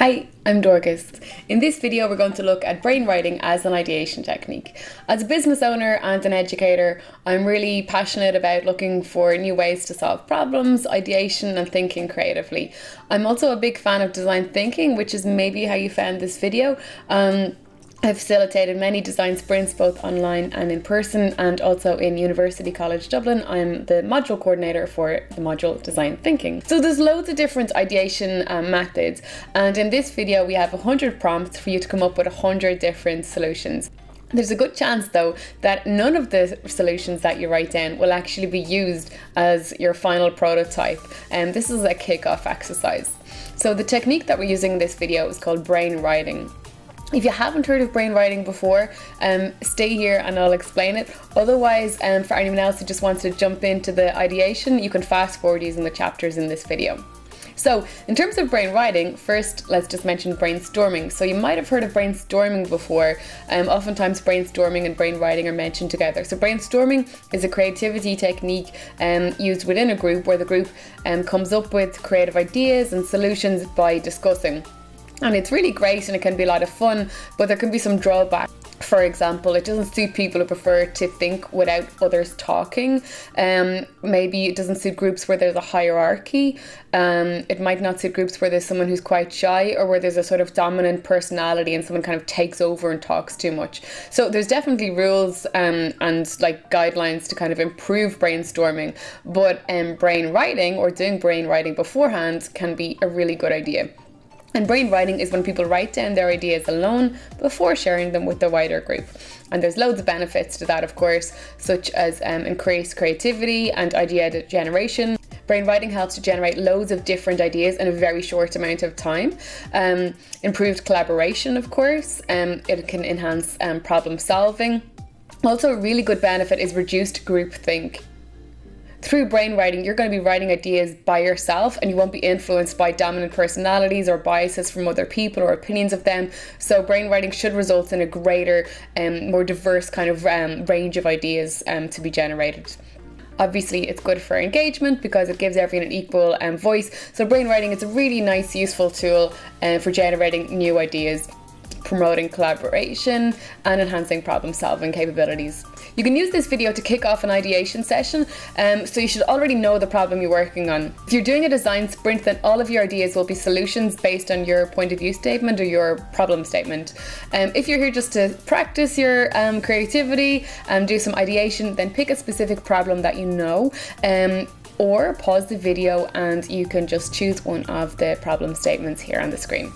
Hi, I'm Dorcas. In this video we're going to look at brainwriting as an ideation technique. As a business owner and an educator, I'm really passionate about looking for new ways to solve problems, ideation and thinking creatively. I'm also a big fan of design thinking, which is maybe how you found this video. I've facilitated many design sprints both online and in person, and also in University College Dublin I'm the module coordinator for the module Design Thinking. So there's loads of different ideation methods, and in this video we have 100 prompts for you to come up with 100 different solutions. There's a good chance though that none of the solutions that you write down will actually be used as your final prototype, and this is a kick-off exercise. So the technique that we're using in this video is called brainwriting. If you haven't heard of brainwriting before, stay here and I'll explain it. Otherwise, for anyone else who just wants to jump into the ideation, you can fast forward using the chapters in this video. So in terms of brainwriting, first let's just mention brainstorming. So you might have heard of brainstorming before. Oftentimes brainstorming and brainwriting are mentioned together. So brainstorming is a creativity technique used within a group where the group comes up with creative ideas and solutions by discussing. And it's really great and it can be a lot of fun, but there can be some drawbacks. For example, it doesn't suit people who prefer to think without others talking. Maybe it doesn't suit groups where there's a hierarchy. It might not suit groups where there's someone who's quite shy, or where there's a sort of dominant personality and someone kind of takes over and talks too much. So there's definitely rules and like guidelines to kind of improve brainstorming, but brainwriting or doing brainwriting beforehand can be a really good idea. And brainwriting is when people write down their ideas alone before sharing them with the wider group. And there's loads of benefits to that, of course, such as increased creativity and idea generation. Brainwriting helps to generate loads of different ideas in a very short amount of time. Improved collaboration, of course, it can enhance problem solving. Also, a really good benefit is reduced groupthink. Through brainwriting, you're going to be writing ideas by yourself and you won't be influenced by dominant personalities or biases from other people or opinions of them. So brainwriting should result in a greater and more diverse kind of range of ideas to be generated. Obviously, it's good for engagement because it gives everyone an equal voice. So brainwriting is a really nice, useful tool for generating new ideas, promoting collaboration and enhancing problem-solving capabilities. You can use this video to kick off an ideation session, so you should already know the problem you're working on. If you're doing a design sprint, then all of your ideas will be solutions based on your point of view statement or your problem statement. If you're here just to practice your creativity and do some ideation, then pick a specific problem that you know, or pause the video and you can just choose one of the problem statements here on the screen.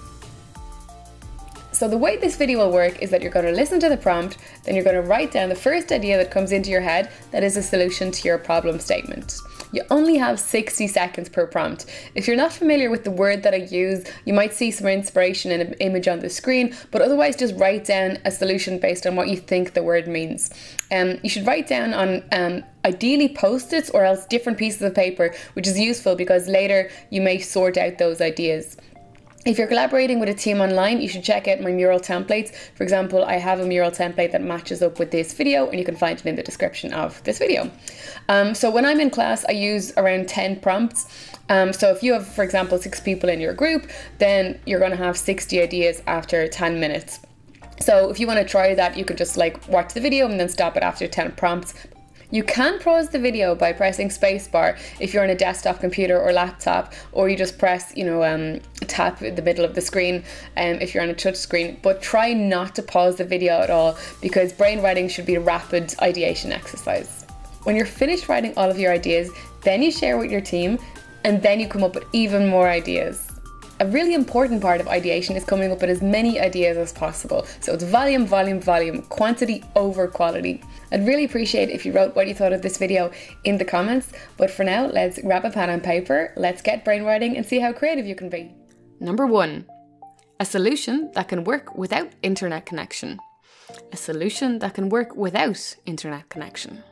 So the way this video will work is that you're going to listen to the prompt, then you're going to write down the first idea that comes into your head that is a solution to your problem statement. You only have 60 seconds per prompt. If you're not familiar with the word that I use, you might see some inspiration in an image on the screen, but otherwise just write down a solution based on what you think the word means. You should write down on ideally post-its or else different pieces of paper, which is useful because later you may sort out those ideas. If you're collaborating with a team online, you should check out my mural templates. For example, I have a mural template that matches up with this video and you can find it in the description of this video. So when I'm in class, I use around 10 prompts. So if you have, for example, 6 people in your group, then you're going to have 60 ideas after 10 minutes. So if you want to try that, you can just like watch the video and then stop it after 10 prompts. You can pause the video by pressing spacebar if you're on a desktop computer or laptop, or you just press, you know, tap the middle of the screen if you're on a touch screen, but try not to pause the video at all because brainwriting should be a rapid ideation exercise. When you're finished writing all of your ideas, then you share with your team and then you come up with even more ideas. A really important part of ideation is coming up with as many ideas as possible. So it's volume, volume, volume, quantity over quality. I'd really appreciate if you wrote what you thought of this video in the comments, but for now, let's grab a pen and paper, let's get brainwriting and see how creative you can be. Number 1, a solution that can work without internet connection. A solution that can work without internet connection.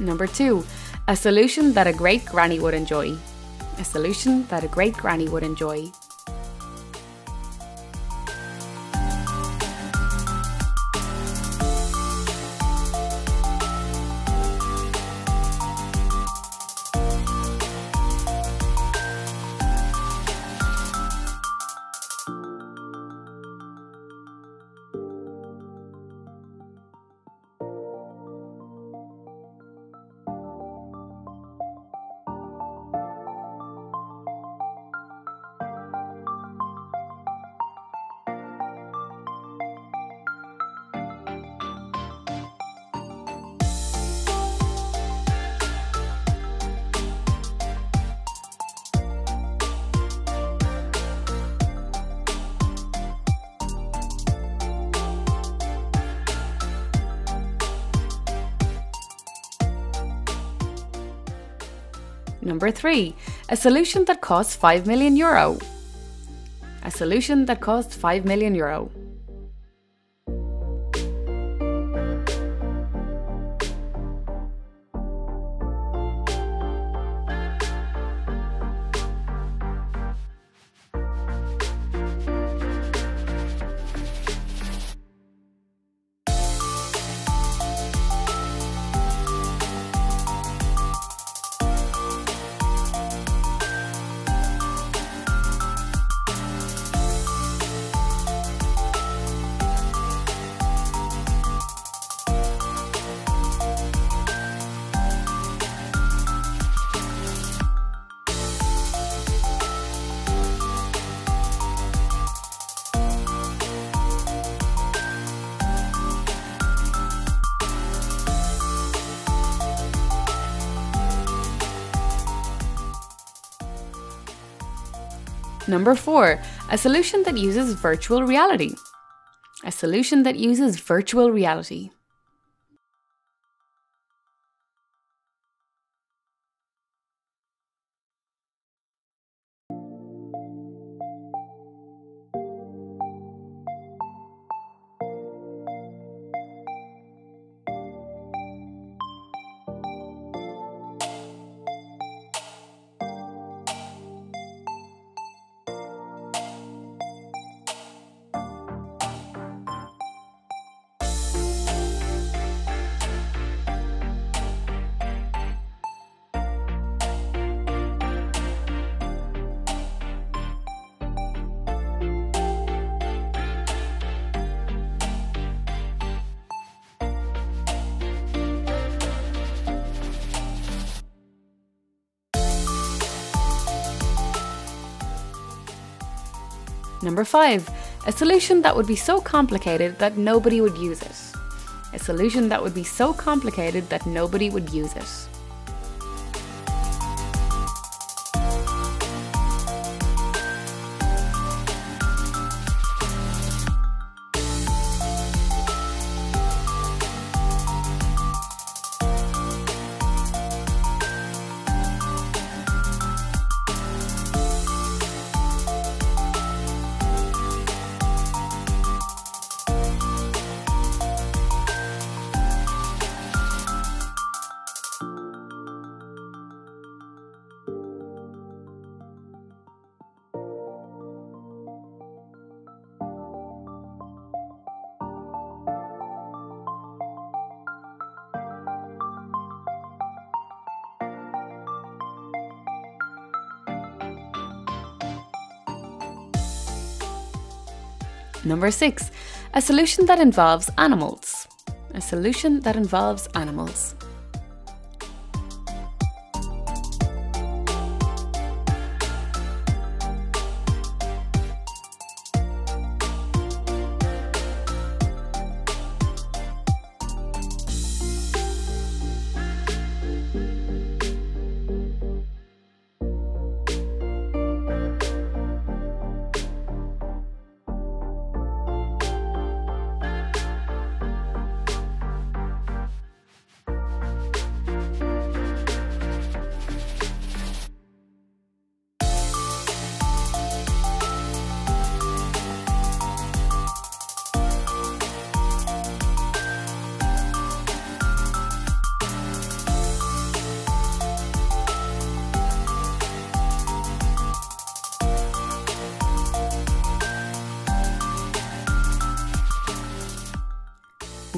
Number 2, a solution that a great granny would enjoy. A solution that a great granny would enjoy. Number 3, a solution that costs €5 million. A solution that costs €5 million. Number 4, a solution that uses virtual reality. A solution that uses virtual reality. Number 5, a solution that would be so complicated that nobody would use it. A solution that would be so complicated that nobody would use it. Number 6, a solution that involves animals. A solution that involves animals.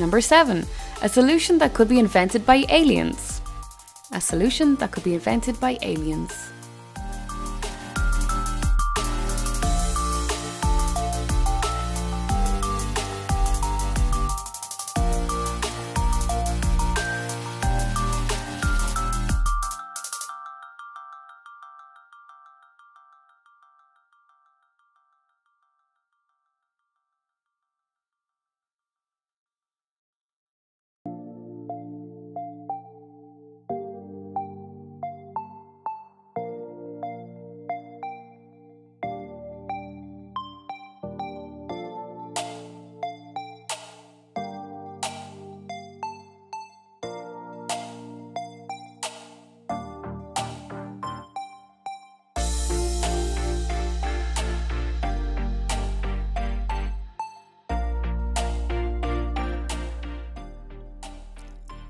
Number 7, a solution that could be invented by aliens. A solution that could be invented by aliens.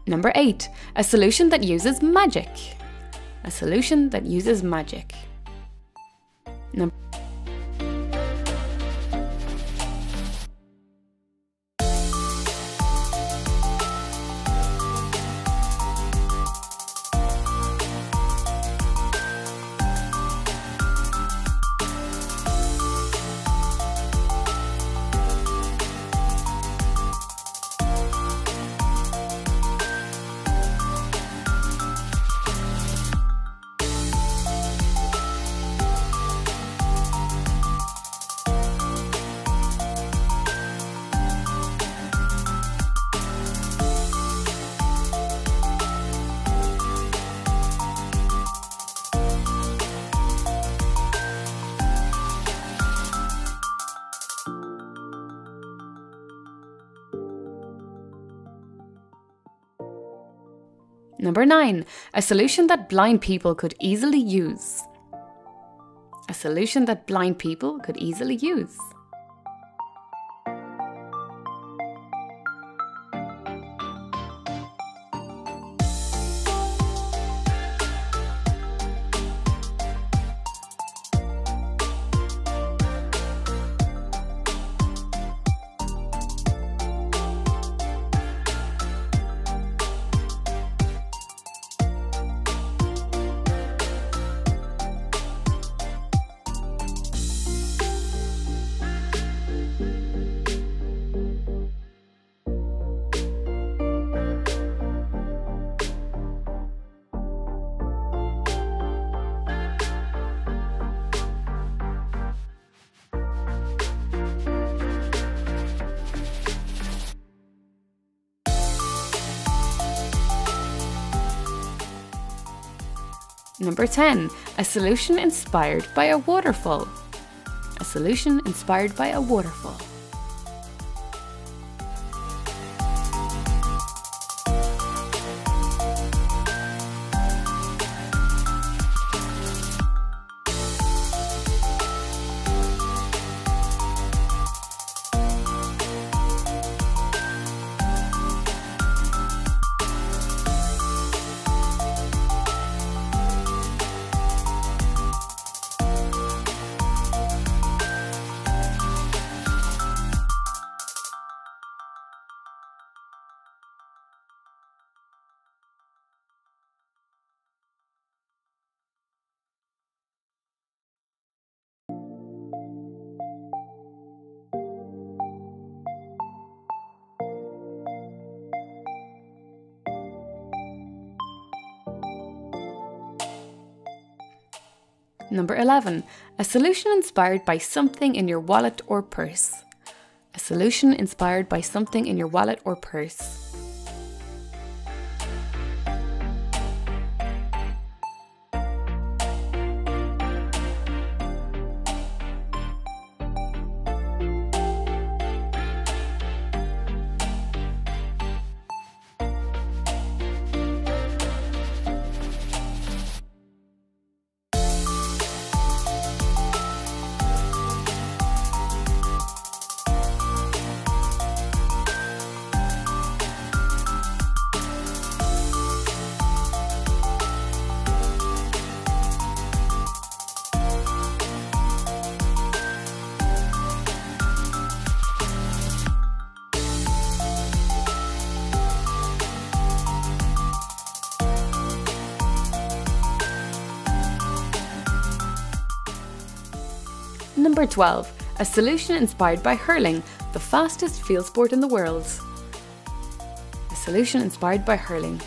Number 8, a solution that uses magic. A solution that uses magic. Number 9, a solution that blind people could easily use. A solution that blind people could easily use. Number 10, a solution inspired by a waterfall. A solution inspired by a waterfall. Number 11, a solution inspired by something in your wallet or purse. A solution inspired by something in your wallet or purse. Number 12, a solution inspired by hurling, the fastest field sport in the world. A solution inspired by hurling.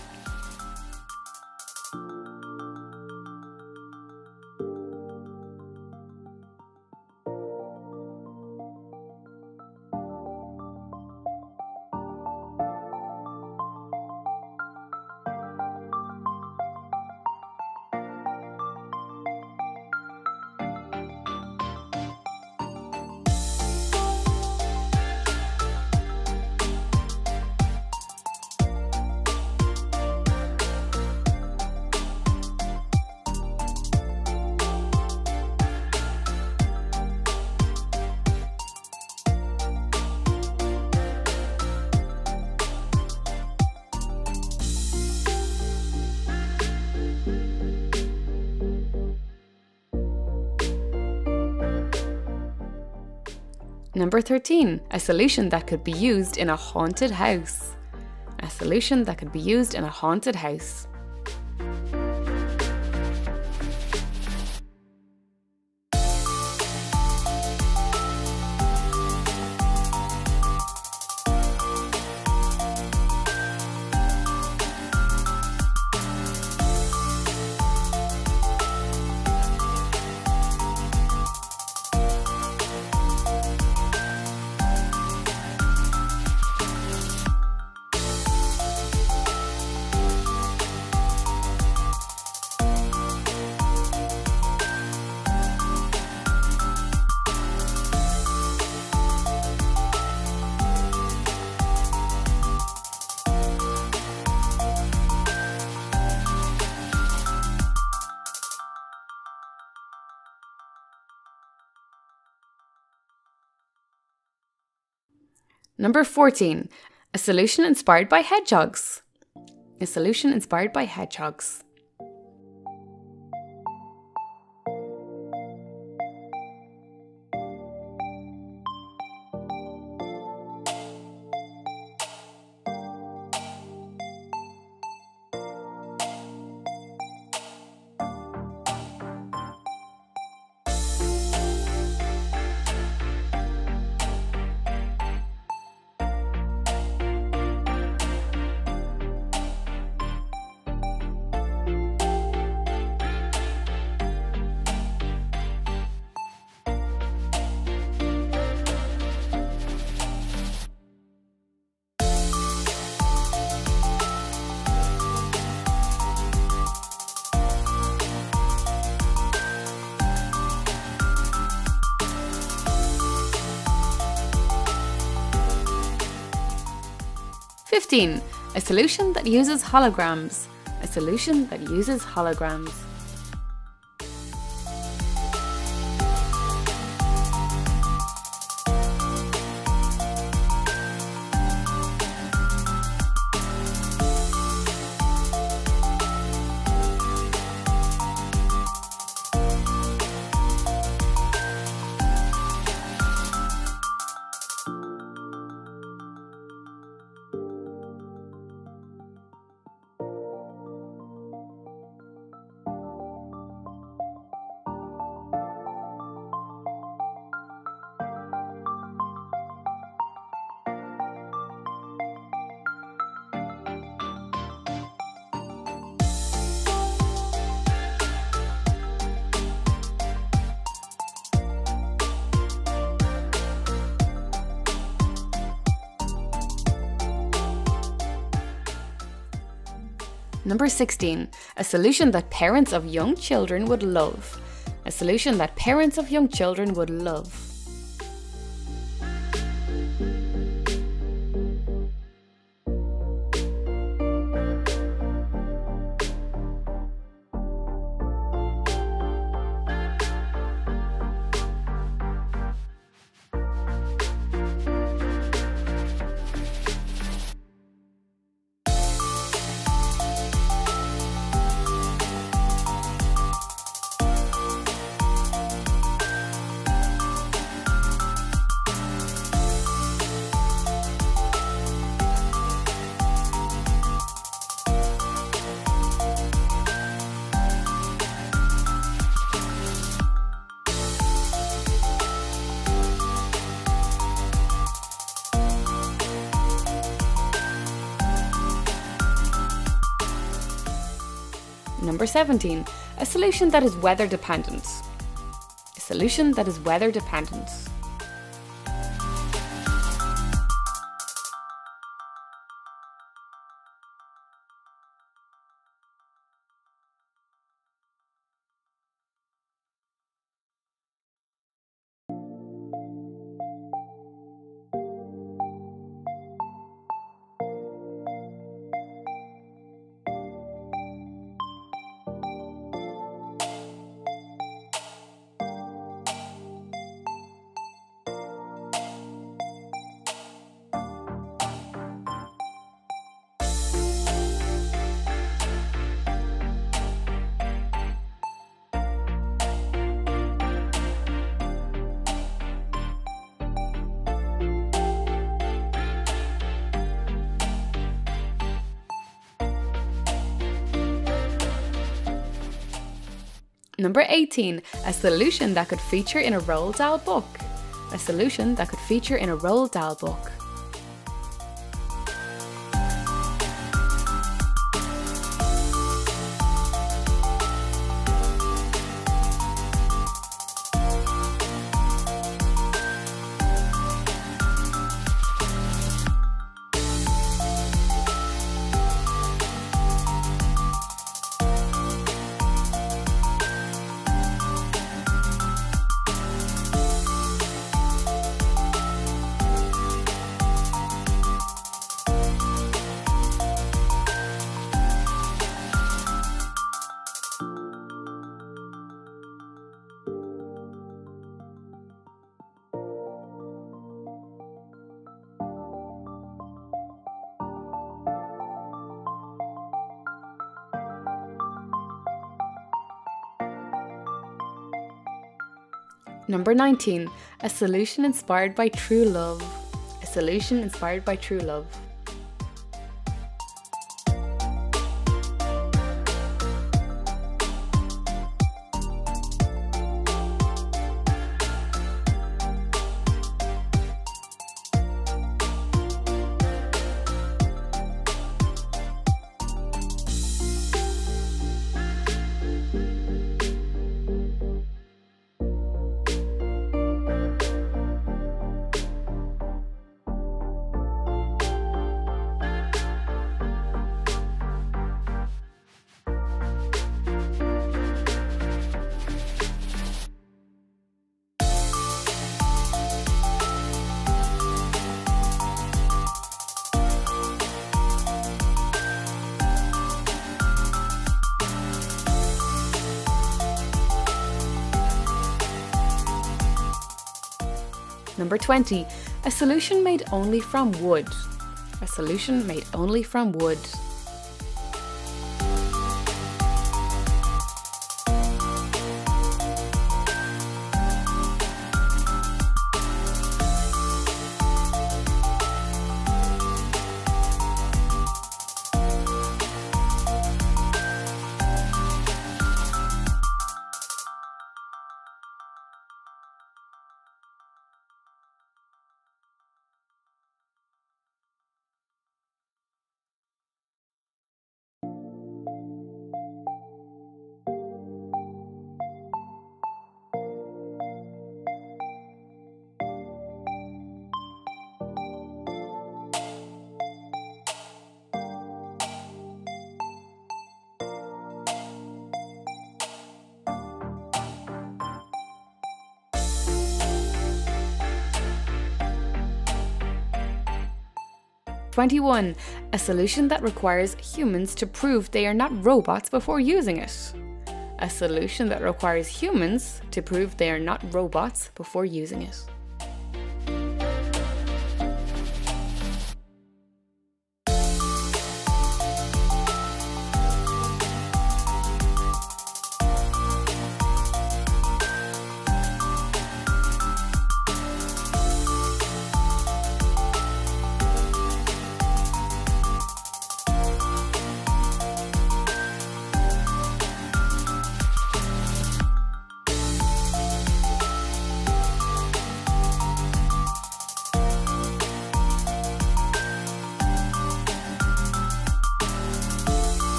Number 13, a solution that could be used in a haunted house. A solution that could be used in a haunted house. Number 14, a solution inspired by hedgehogs. A solution inspired by hedgehogs. A solution that uses holograms. A solution that uses holograms. Number 16, a solution that parents of young children would love. A solution that parents of young children would love. or 17, a solution that is weather dependent. A solution that is weather dependent. Number 18, a solution that could feature in a Roald Dahl book. A solution that could feature in a Roald Dahl book. Number 19, a solution inspired by true love. A solution inspired by true love. Number 20, a solution made only from wood. A solution made only from wood. Number 21, a solution that requires humans to prove they are not robots before using it. A solution that requires humans to prove they are not robots before using it.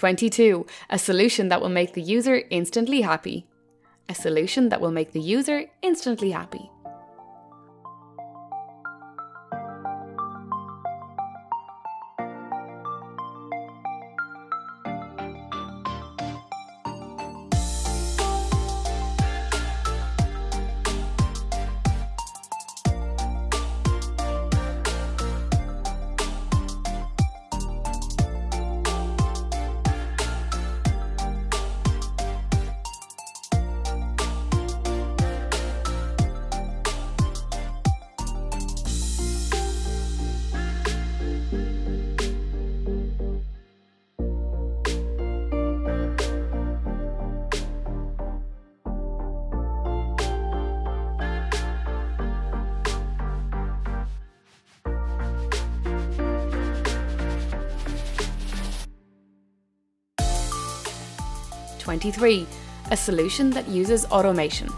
22. A solution that will make the user instantly happy. A solution that will make the user instantly happy. . 23. A solution that uses automation.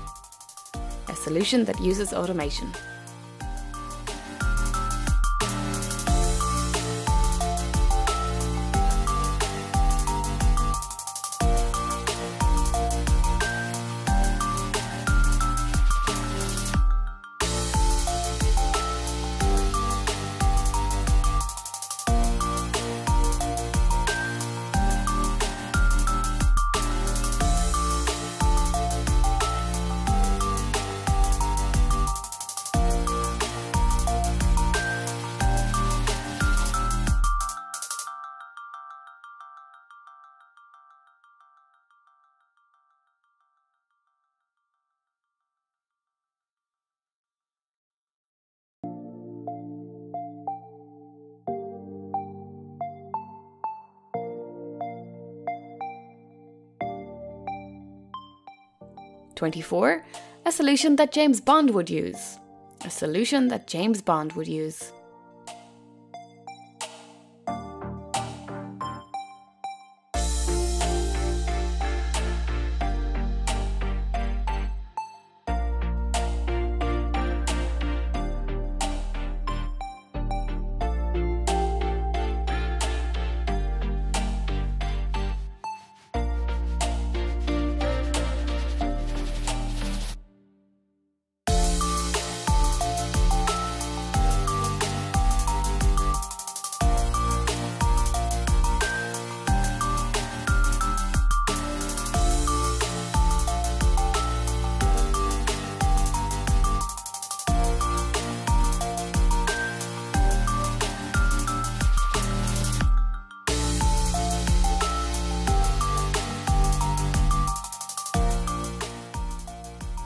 A solution that uses automation. . 24. A solution that James Bond would use. A solution that James Bond would use. .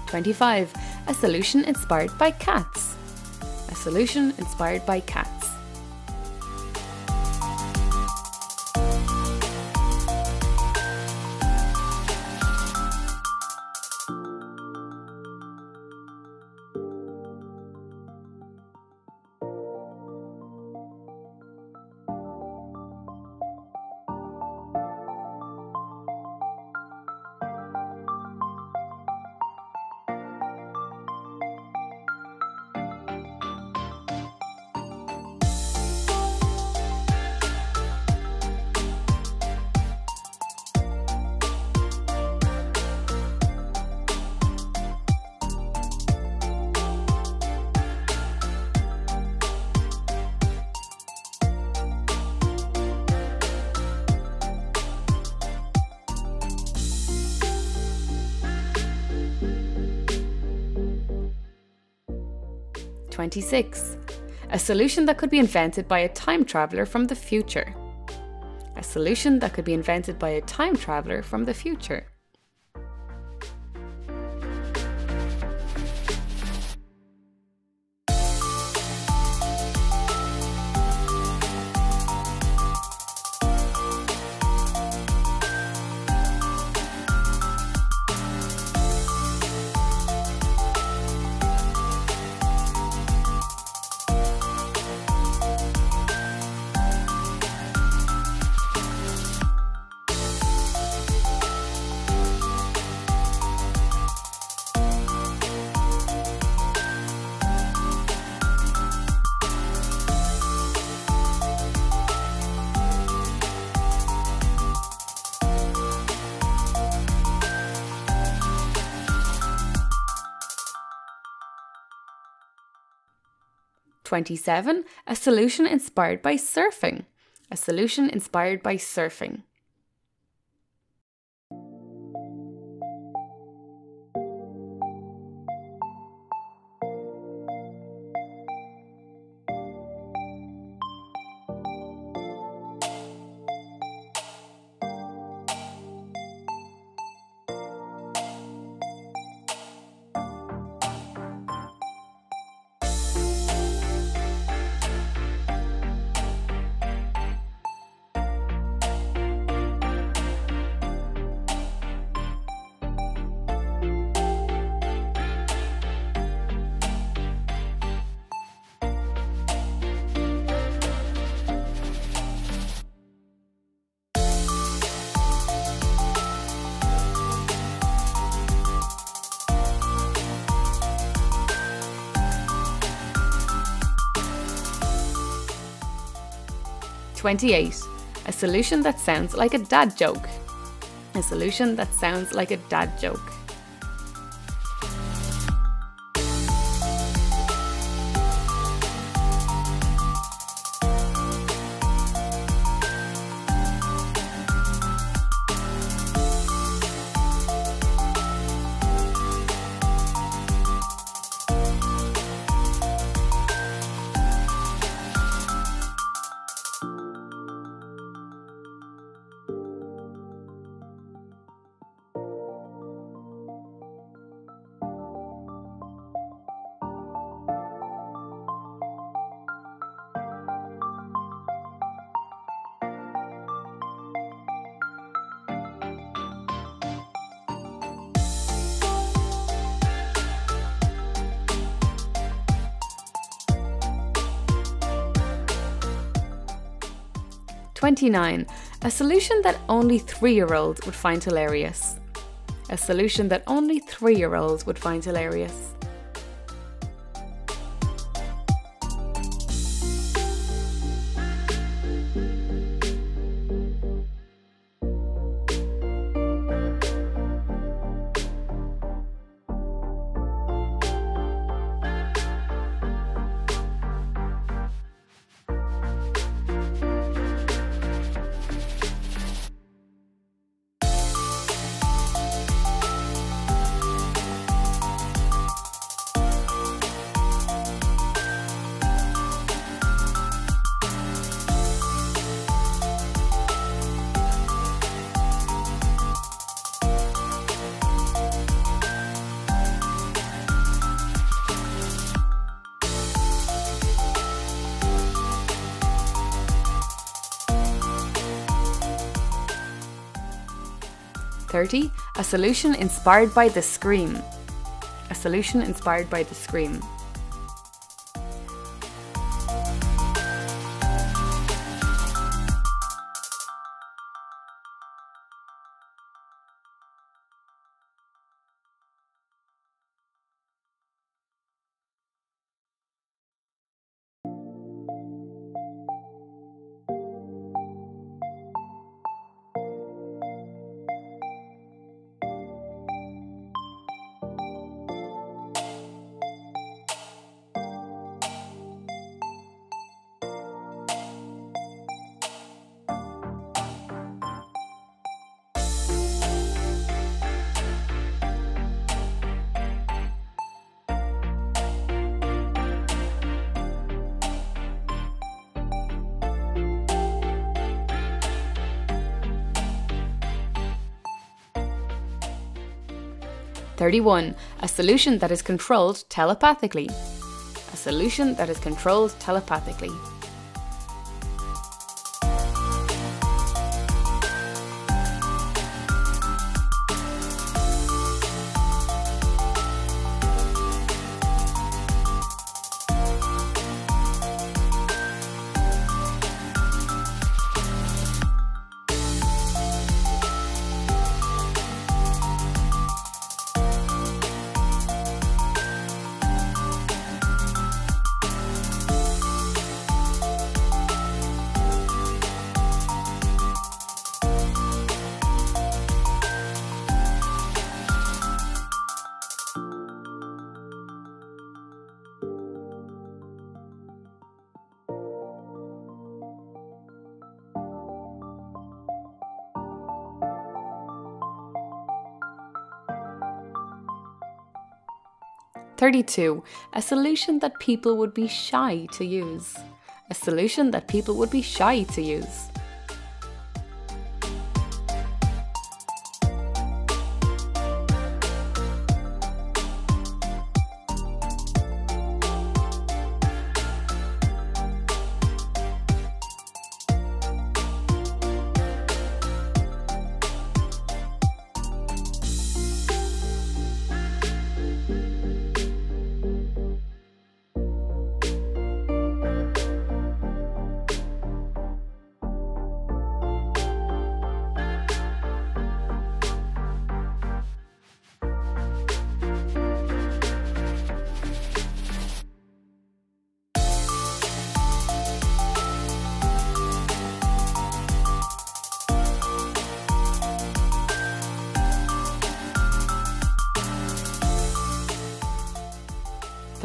25. A solution inspired by cats. A solution inspired by cats. . 26. A solution that could be invented by a time traveler from the future. A solution that could be invented by a time traveler from the future. 27. A solution inspired by surfing. A solution inspired by surfing. Number 28. A solution that sounds like a dad joke. A solution that sounds like a dad joke. Number 29. A solution that only 3-year-olds would find hilarious. A solution that only 3-year-olds would find hilarious. Number 30. A solution inspired by the scream. A solution inspired by the scream. Number 31. A solution that is controlled telepathically. A solution that is controlled telepathically. 32. A solution that people would be shy to use. A solution that people would be shy to use. .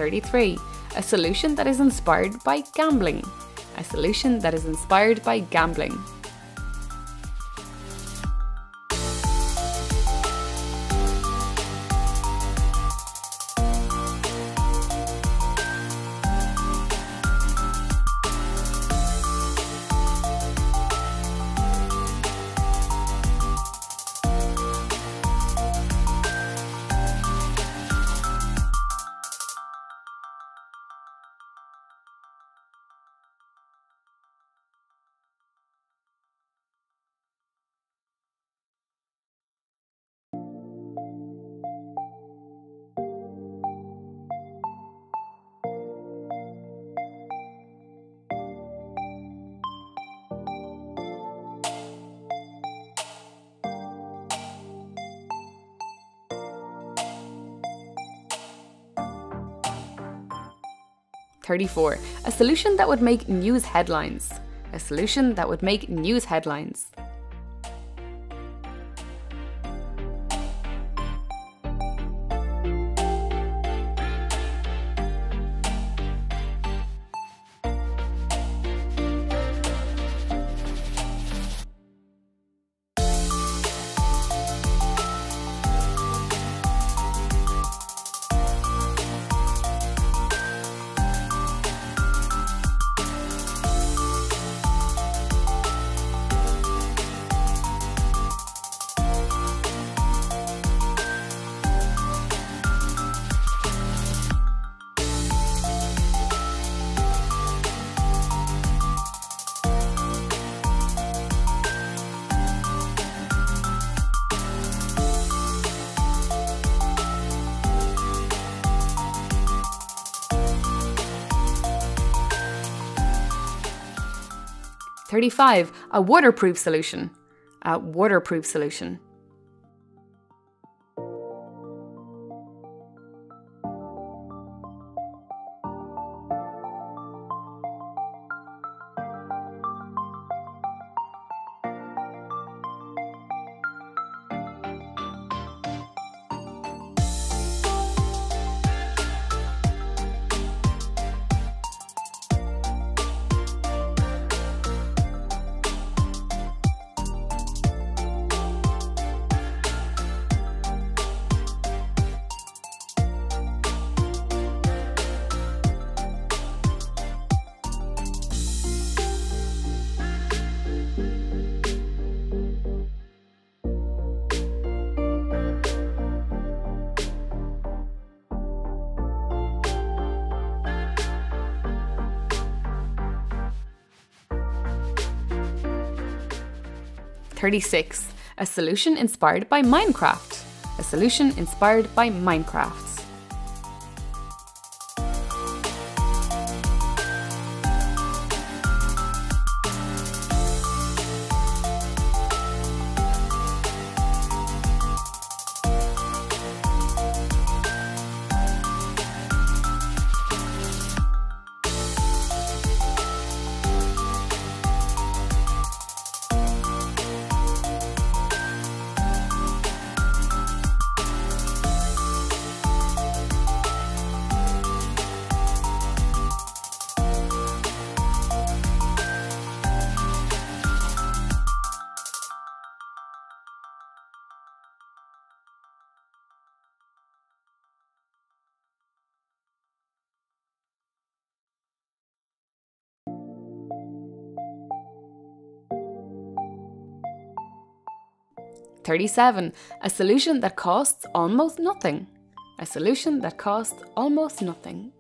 33. A solution that is inspired by gambling. A solution that is inspired by gambling. . 34. A solution that would make news headlines. A solution that would make news headlines. . 35. A waterproof solution. A waterproof solution. . 36. A solution inspired by Minecraft. A solution inspired by Minecraft. 37. A solution that costs almost nothing. A solution that costs almost nothing.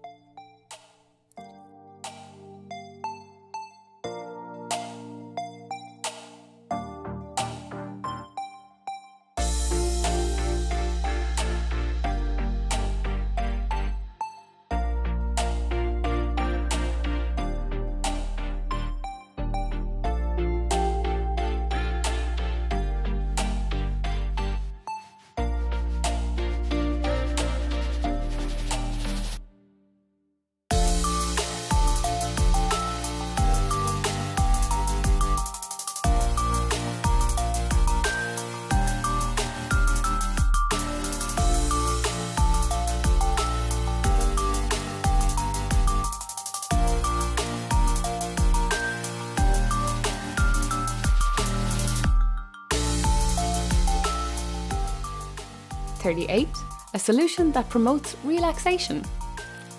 A solution that promotes relaxation.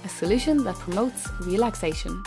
A solution that promotes relaxation.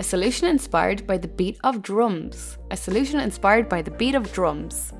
A solution inspired by the beat of drums. A solution inspired by the beat of drums.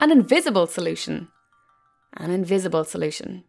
An invisible solution. An invisible solution.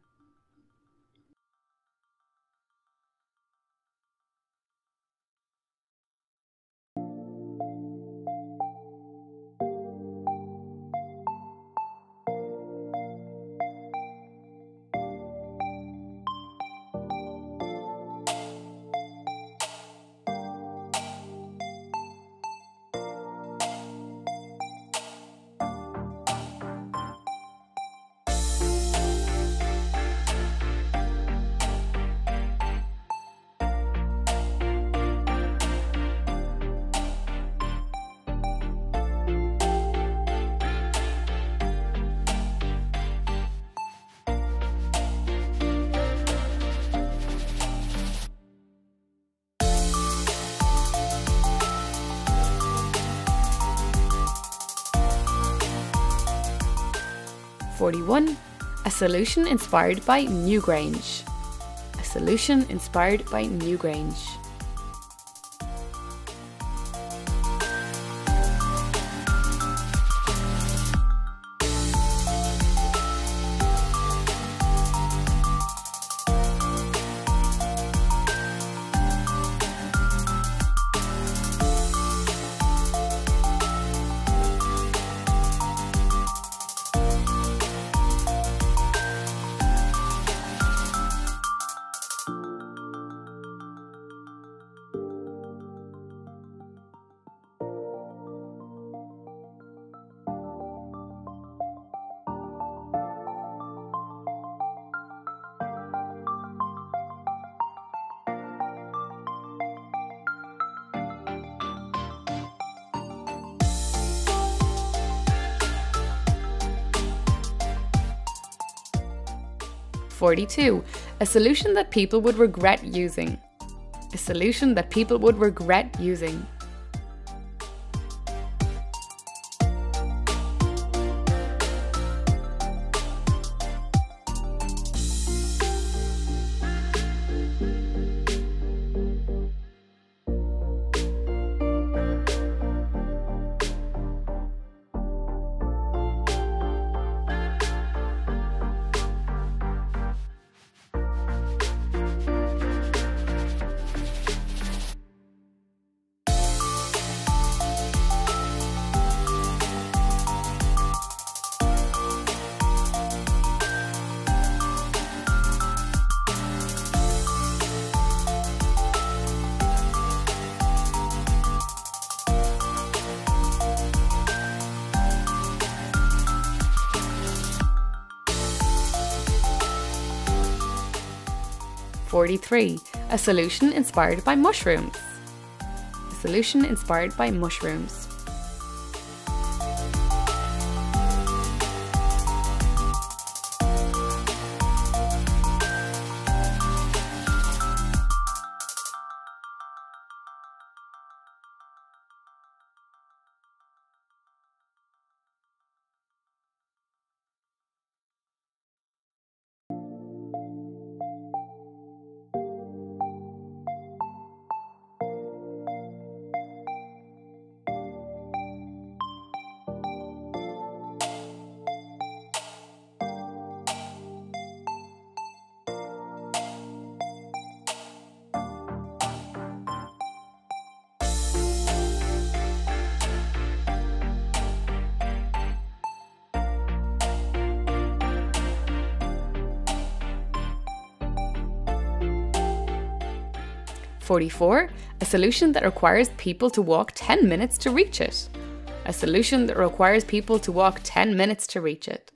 A solution inspired by Newgrange. A solution inspired by Newgrange. 42. A solution that people would regret using. A solution that people would regret using. . 43. A solution inspired by mushrooms. A solution inspired by mushrooms. . 44. A solution that requires people to walk 10 minutes to reach it. A solution that requires people to walk 10 minutes to reach it. .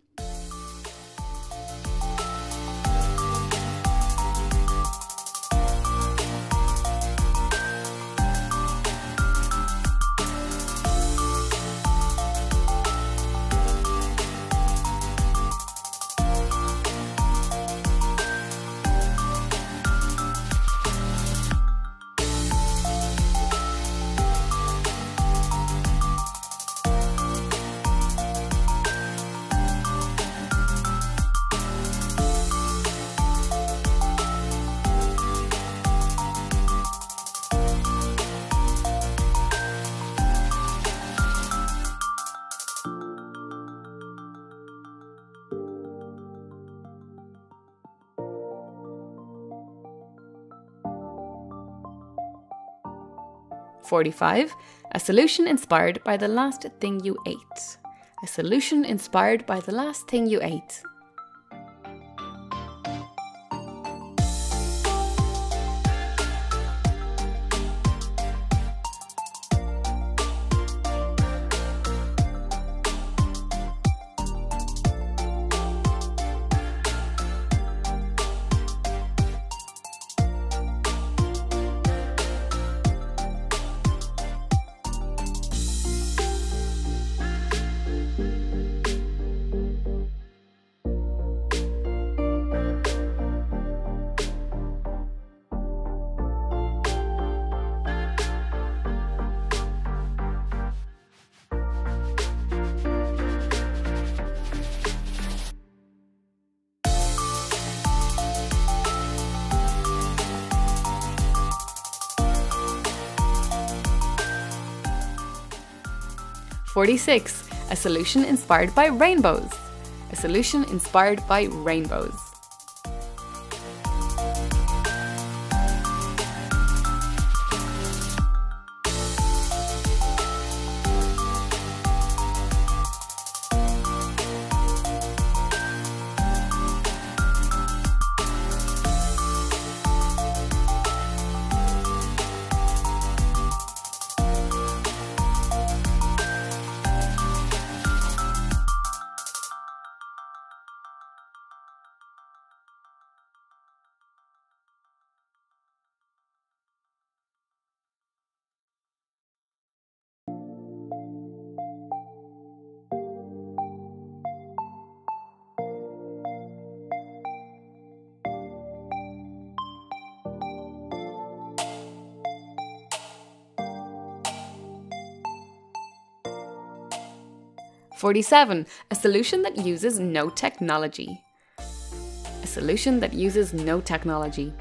45. A solution inspired by the last thing you ate. A solution inspired by the last thing you ate. . 46. A solution inspired by rainbows. A solution inspired by rainbows. 47. A solution that uses no technology. A solution that uses no technology. .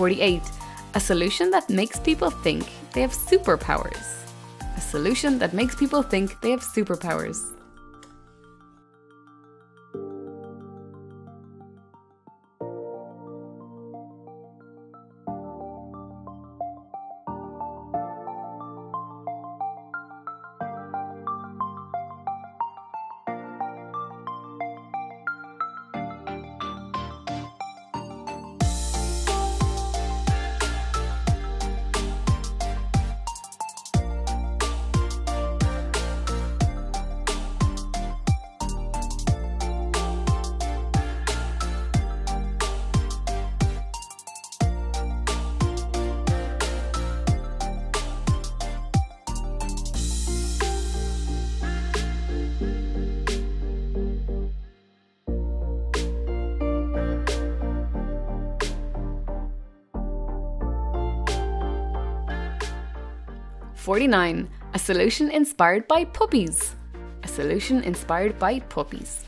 48. A solution that makes people think they have superpowers. A solution that makes people think they have superpowers. . 49. A solution inspired by puppies. A solution inspired by puppies. .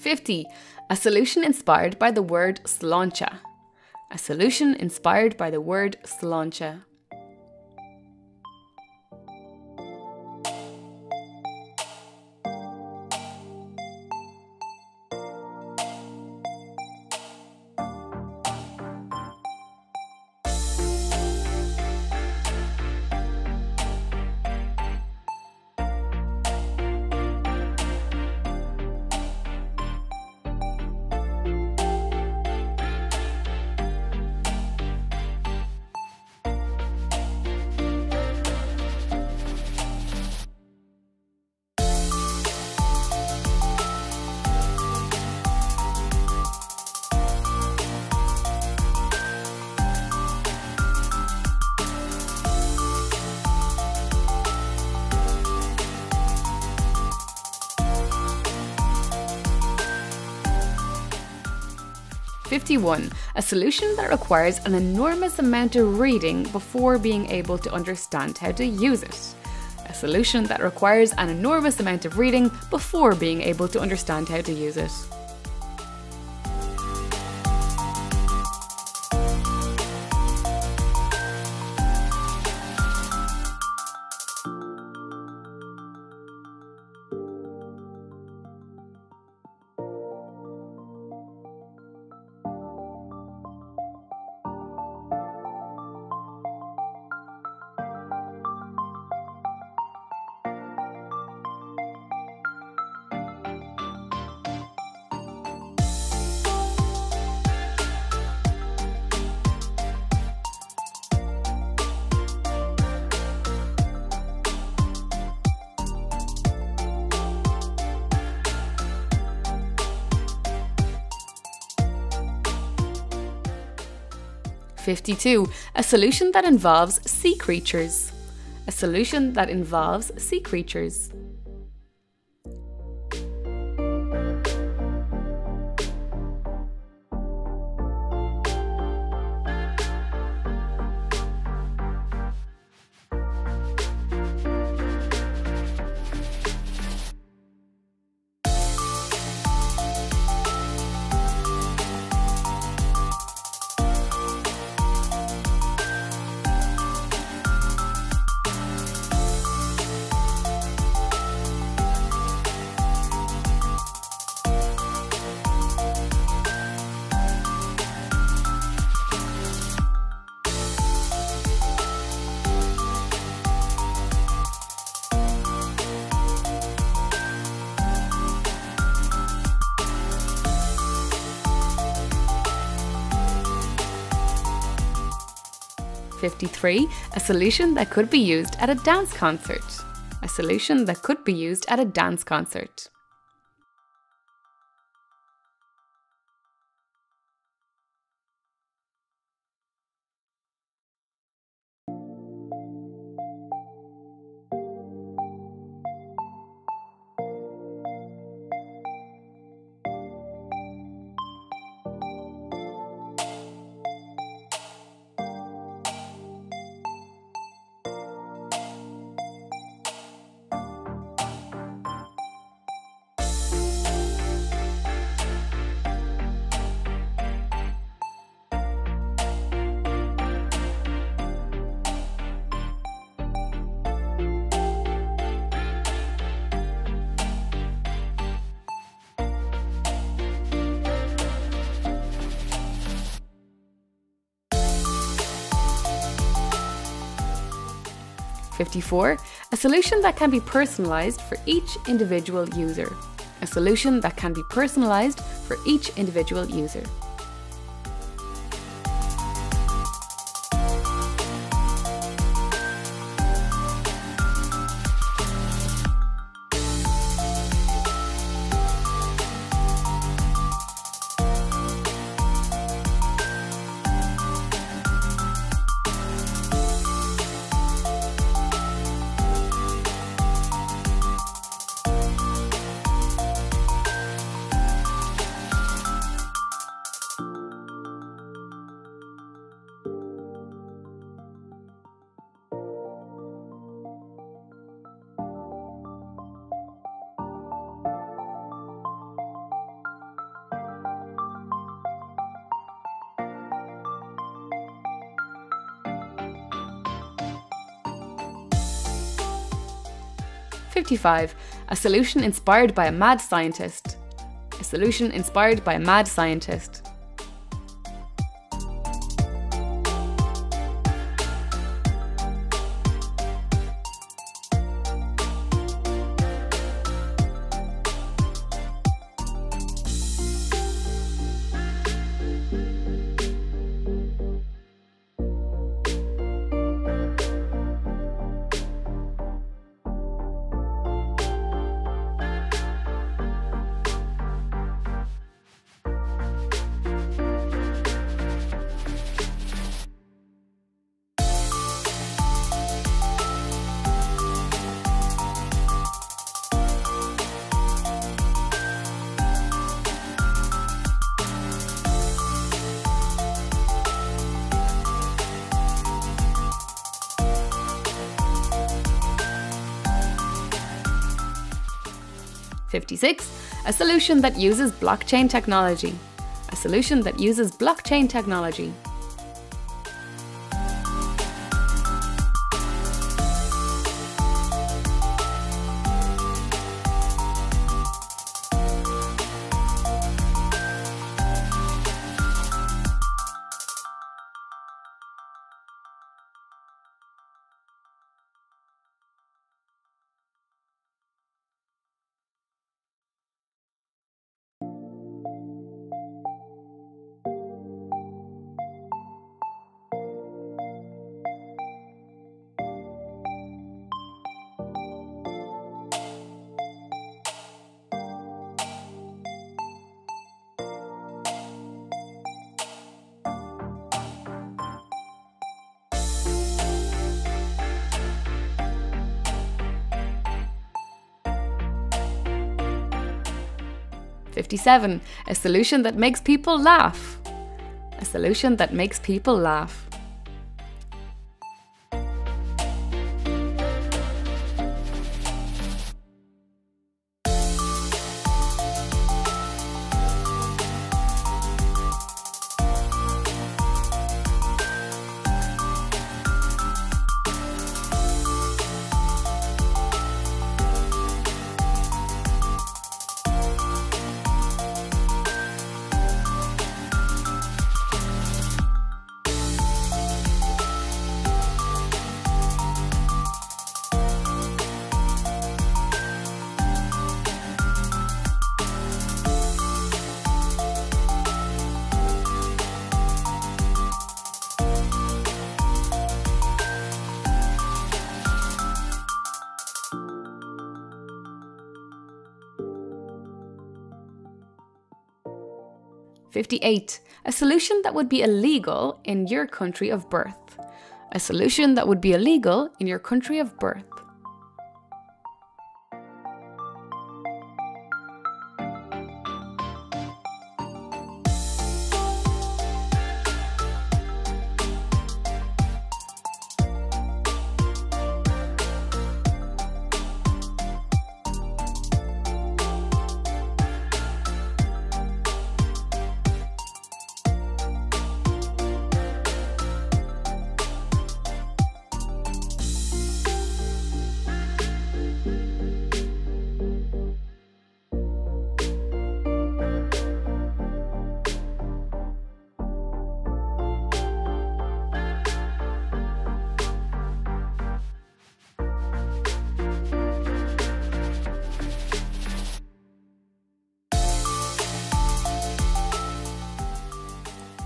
50. A solution inspired by the word Sláinte. A solution inspired by the word Sláinte. . 51. A solution that requires an enormous amount of reading before being able to understand how to use it. A solution that requires an enormous amount of reading before being able to understand how to use it. 52. A solution that involves sea creatures. A solution that involves sea creatures. . 53. A solution that could be used at a dance concert. A solution that could be used at a dance concert. . 54. A solution that can be personalized for each individual user. A solution that can be personalized for each individual user. . 55. A solution inspired by a mad scientist. A solution inspired by a mad scientist. . 56. A solution that uses blockchain technology. A solution that uses blockchain technology. 57. A solution that makes people laugh. A solution that makes people laugh. . 58. A solution that would be illegal in your country of birth. A solution that would be illegal in your country of birth. .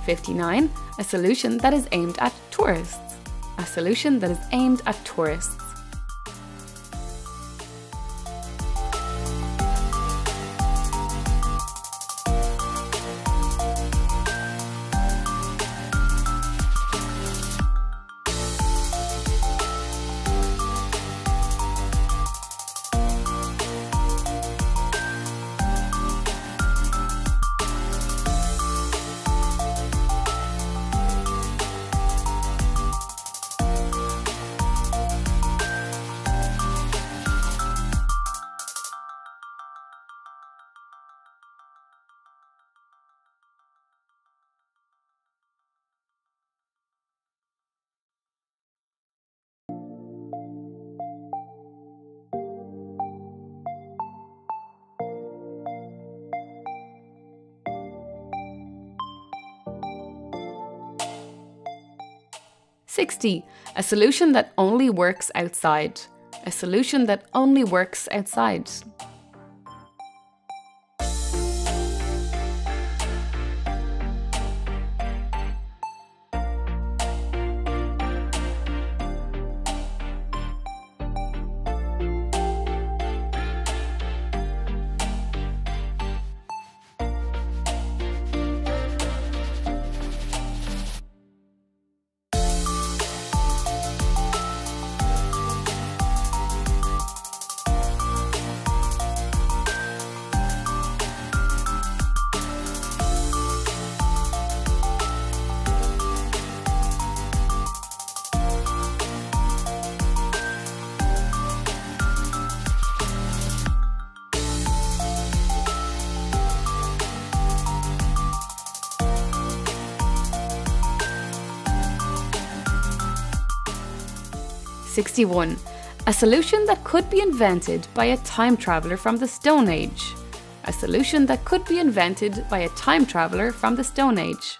59. A solution that is aimed at tourists. A solution that is aimed at tourists. . 60. A solution that only works outside. A solution that only works outside. . 61. A solution that could be invented by a time traveler from the Stone Age. A solution that could be invented by a time traveler from the Stone Age.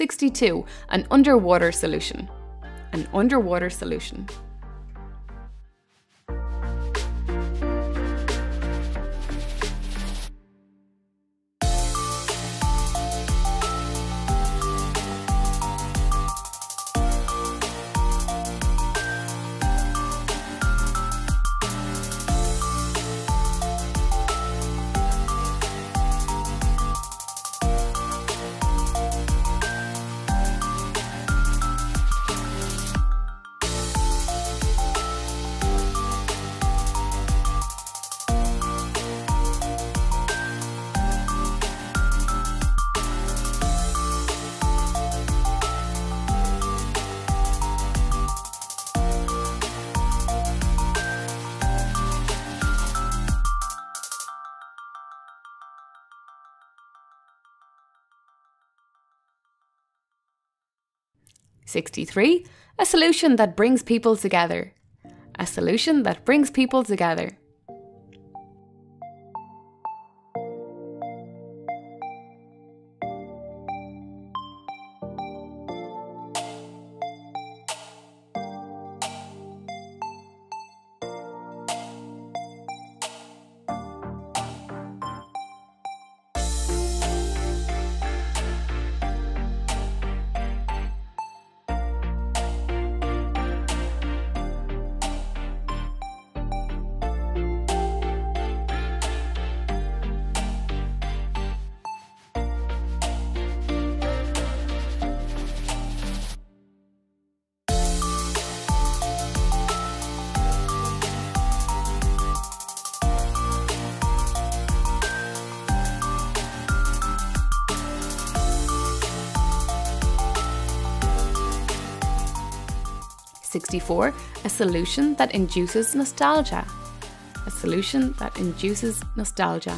62. An underwater solution. An underwater solution. . 63. A solution that brings people together. A solution that brings people together. . 64. A solution that induces nostalgia. A solution that induces nostalgia. .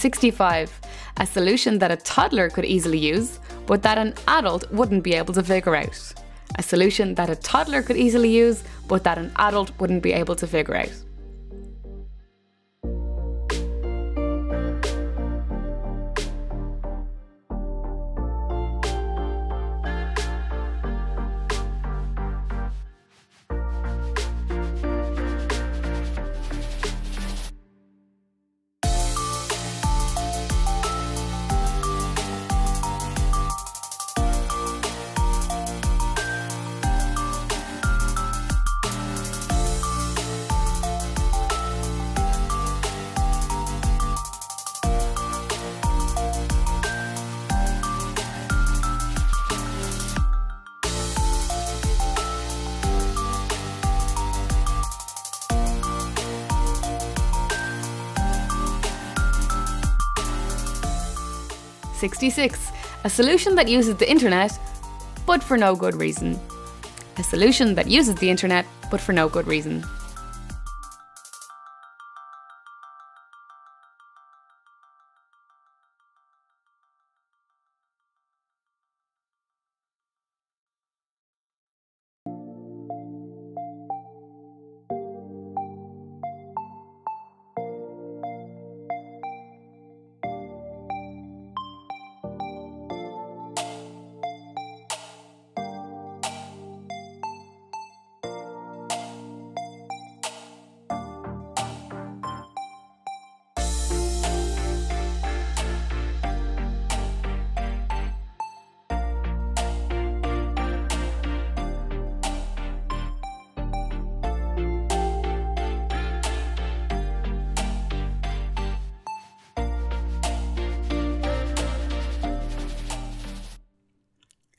65. A solution that a toddler could easily use, but that an adult wouldn't be able to figure out. A solution that a toddler could easily use, but that an adult wouldn't be able to figure out. . 66. A solution that uses the internet, but for no good reason. A solution that uses the internet, but for no good reason.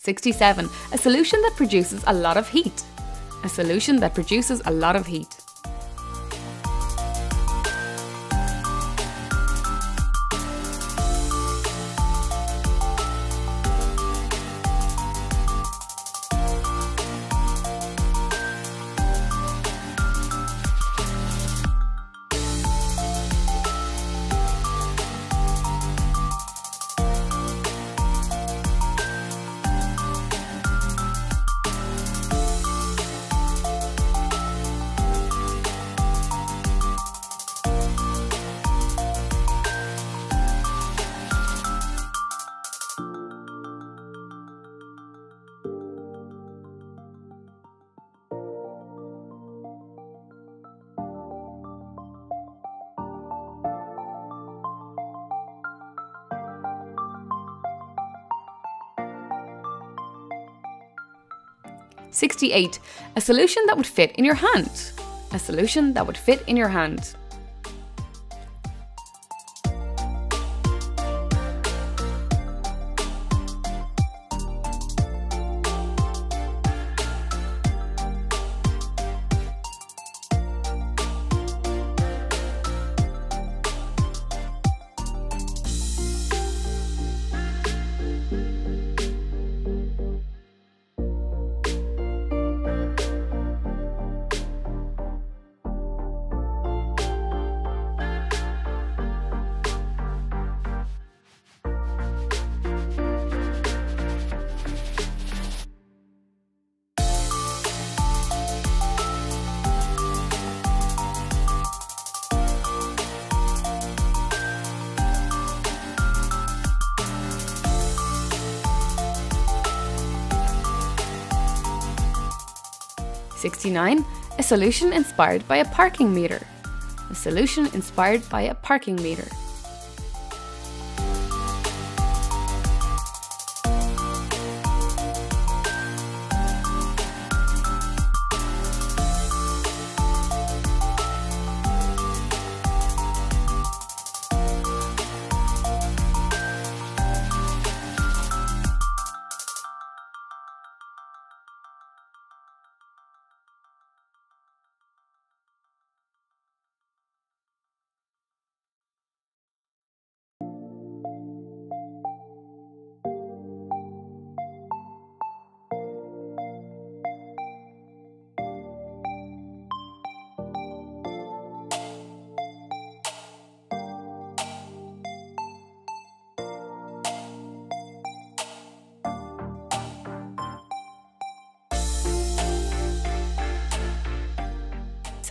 67. A solution that produces a lot of heat. A solution that produces a lot of heat. . 68. A solution that would fit in your hand. A solution that would fit in your hand. . 69. A solution inspired by a parking meter. A solution inspired by a parking meter. .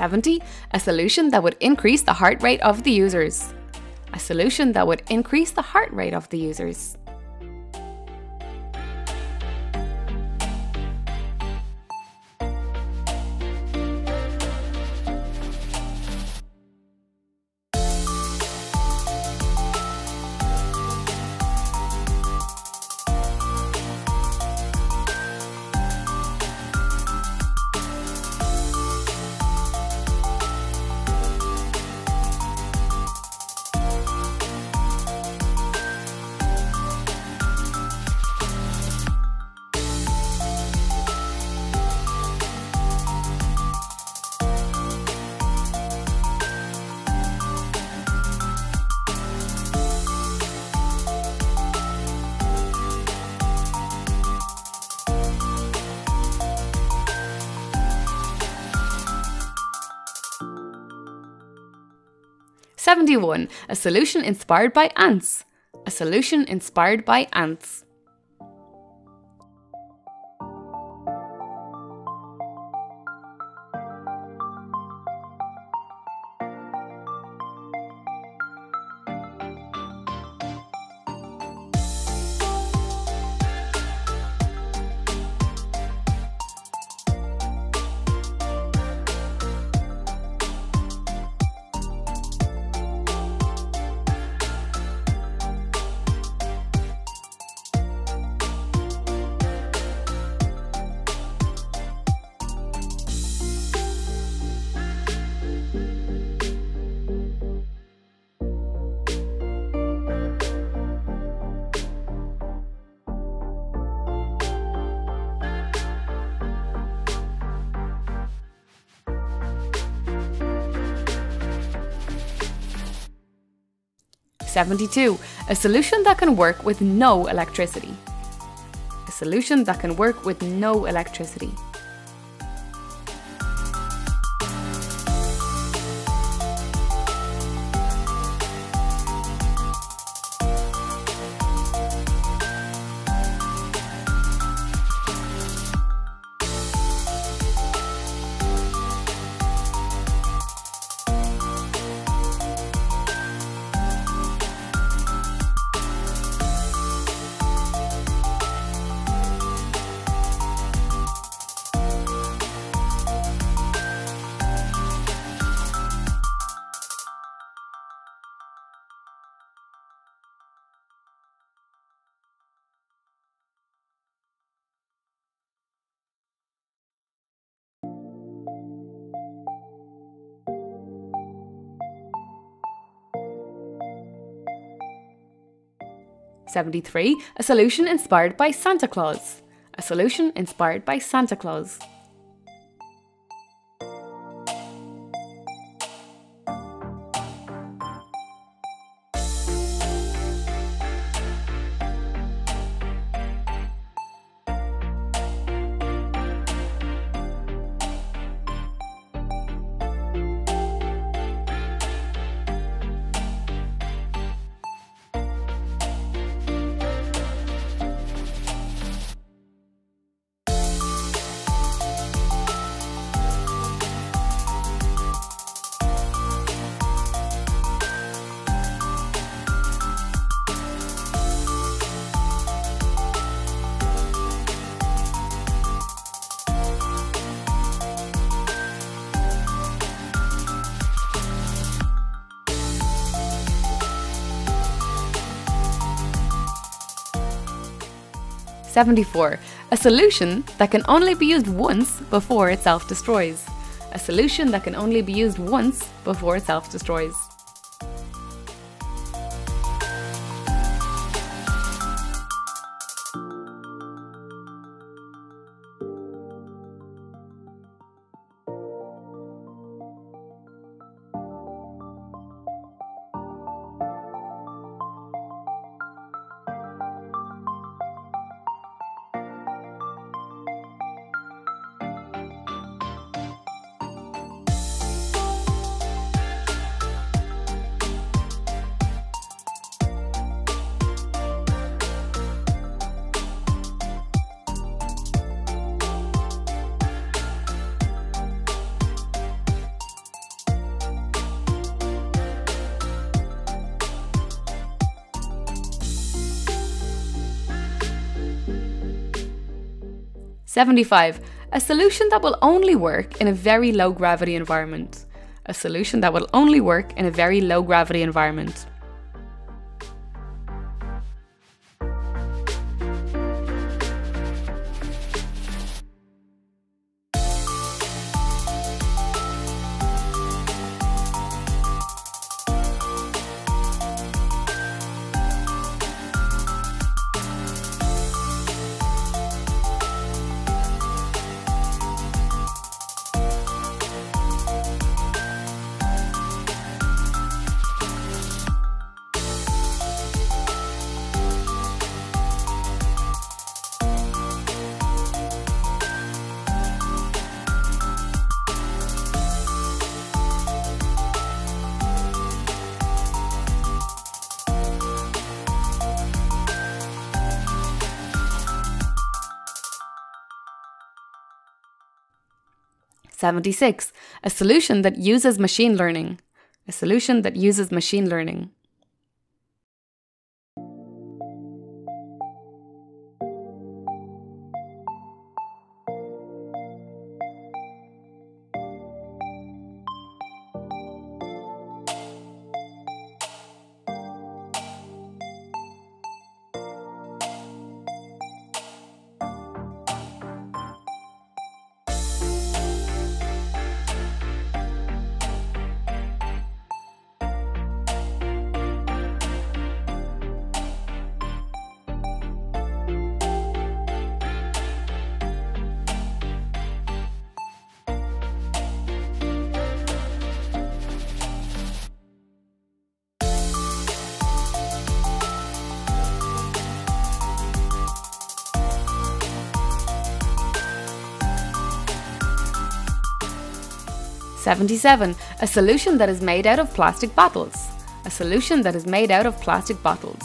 70. A solution that would increase the heart rate of the users. A solution that would increase the heart rate of the users. . 71. A solution inspired by ants. A solution inspired by ants. 72, a solution that can work with no electricity. A solution that can work with no electricity.73. A solution inspired by Santa Claus. A solution inspired by Santa Claus. . 74. A solution that can only be used once before it self-destroys. A solution that can only be used once before it self-destroys. . 75. A solution that will only work in a very low gravity environment. A solution that will only work in a very low gravity environment. . 76. A solution that uses machine learning. A solution that uses machine learning. 77. A solution that is made out of plastic bottles. A solution that is made out of plastic bottles. .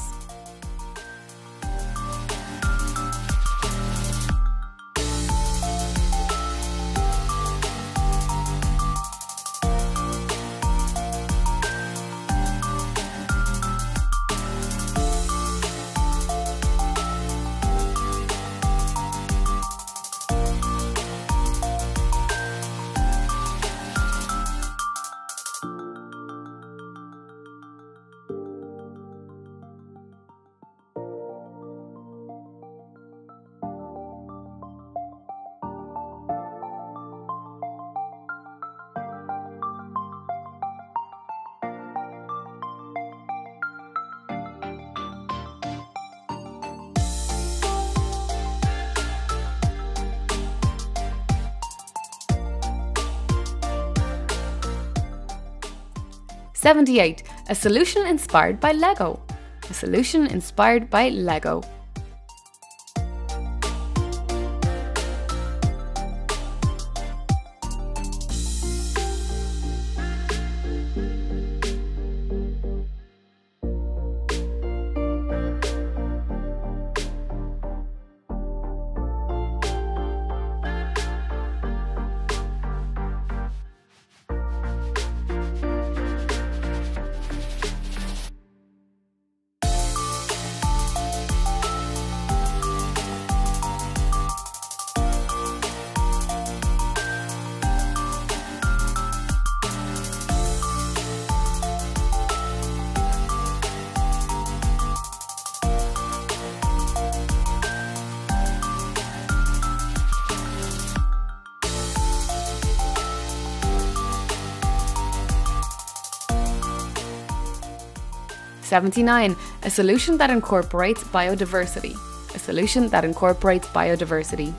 78. A solution inspired by Lego. A solution inspired by Lego. . 79. A solution that incorporates biodiversity. A solution that incorporates biodiversity. .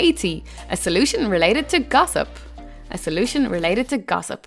80. A solution related to gossip. A solution related to gossip. .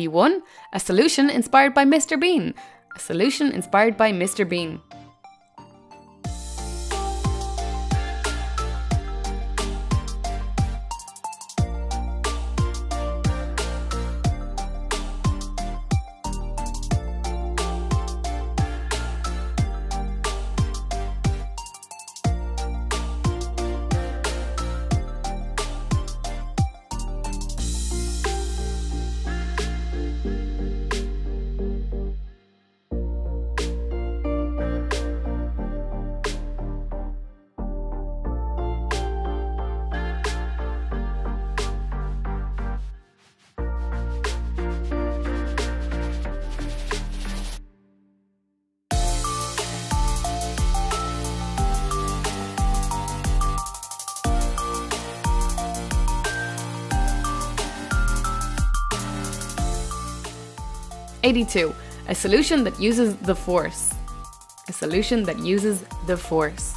81. A solution inspired by Mr. Bean. A solution inspired by Mr. Bean. 82. A solution that uses the force. A solution that uses the force.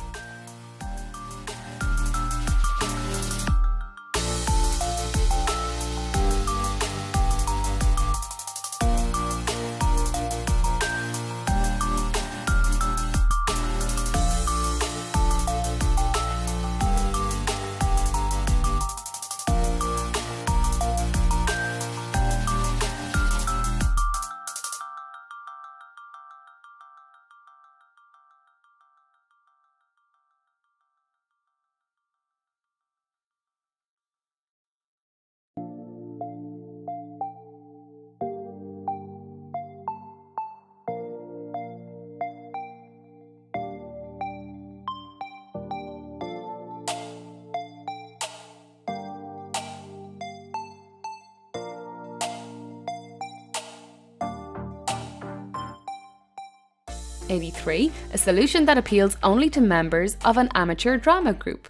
A solution that appeals only to members of an amateur drama group.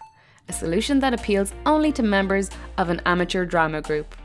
A solution that appeals only to members of an amateur drama group.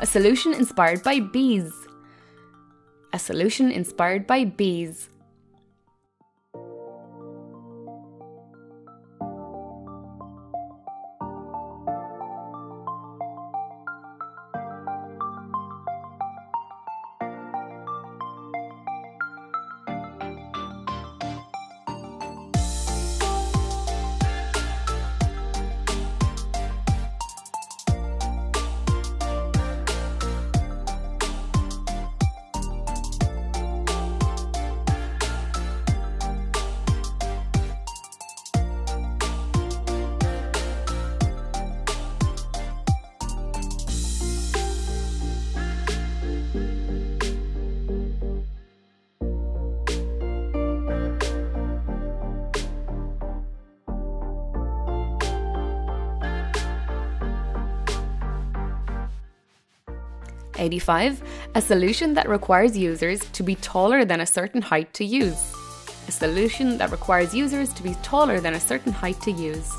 A solution inspired by bees. A solution inspired by bees. A solution that requires users to be taller than a certain height to use. A solution that requires users to be taller than a certain height to use.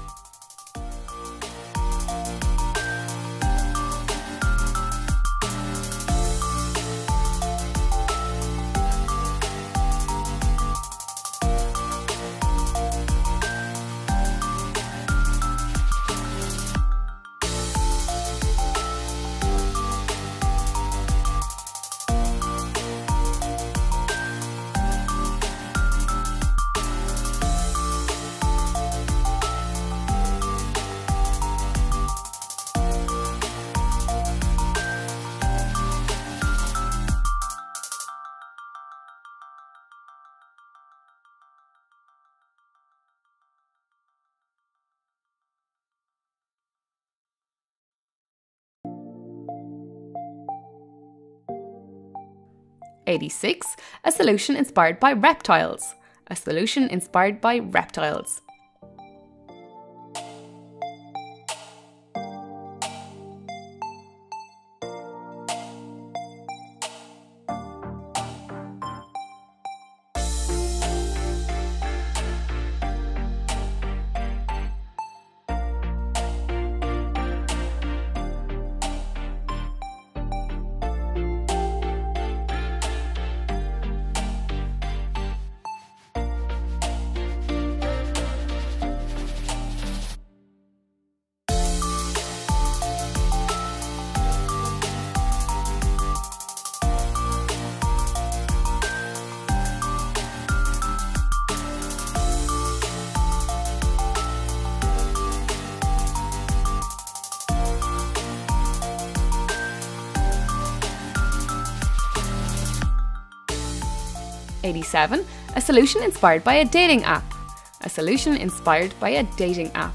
A solution inspired by reptiles. A solution inspired by reptiles. 87, a solution inspired by a dating app. A solution inspired by a dating app.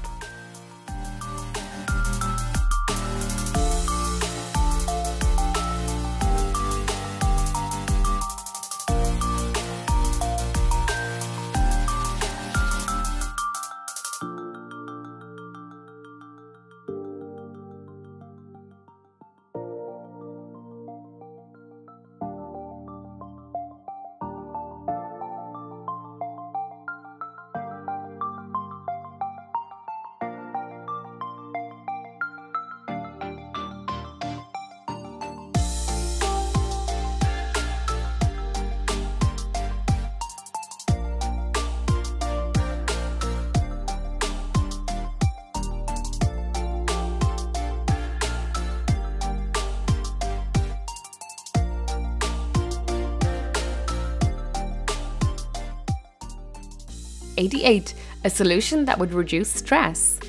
A solution that would reduce stress.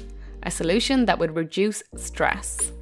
A solution that would reduce stress.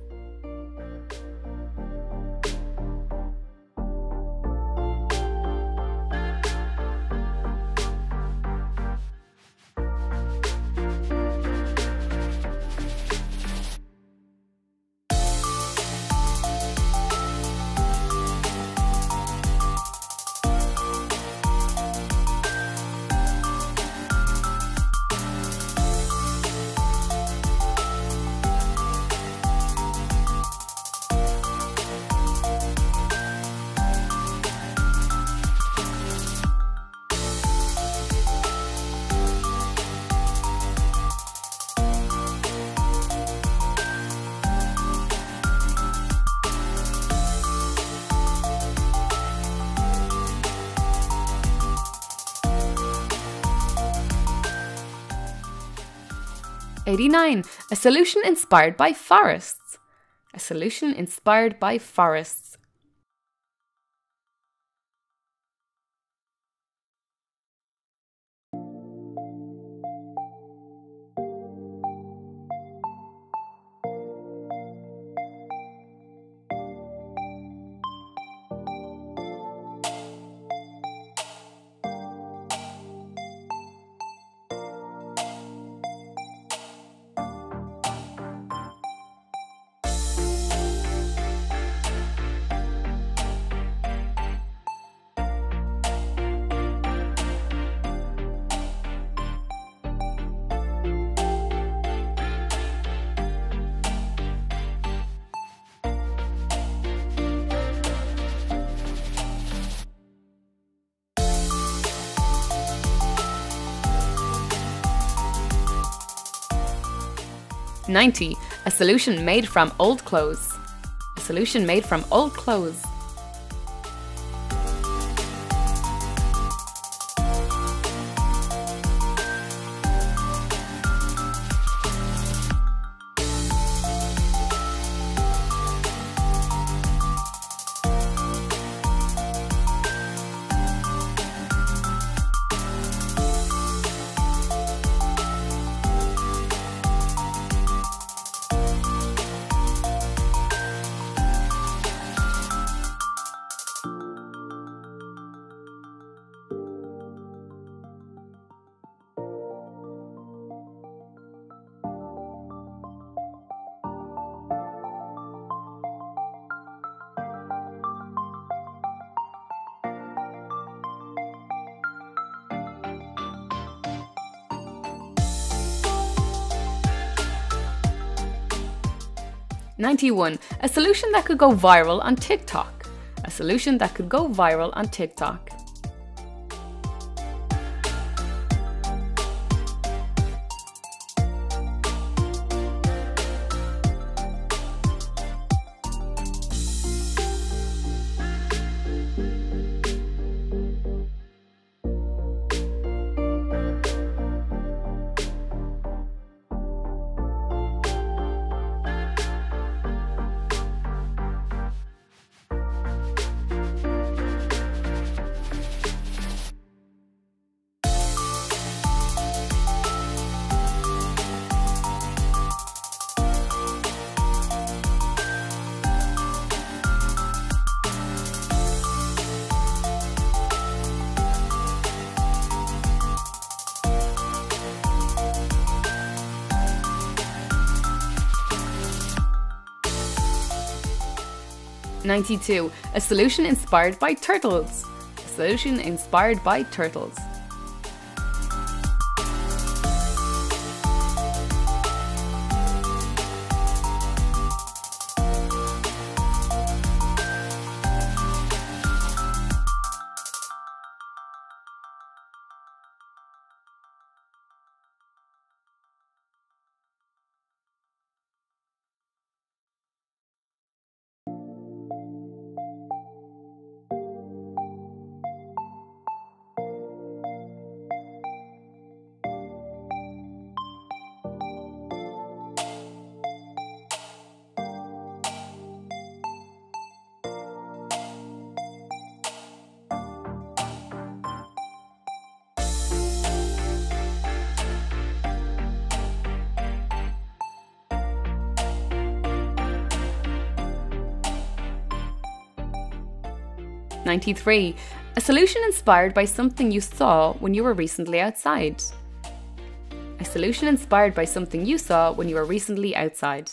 A solution inspired by forests. A solution inspired by forests. A solution made from old clothes. A solution made from old clothes. A solution that could go viral on TikTok. A solution that could go viral on TikTok. 92. A solution inspired by turtles. A solution inspired by turtles. . 93. A solution inspired by something you saw when you were recently outside. A solution inspired by something you saw when you were recently outside.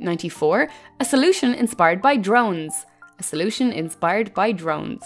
94. A solution inspired by drones. A solution inspired by drones.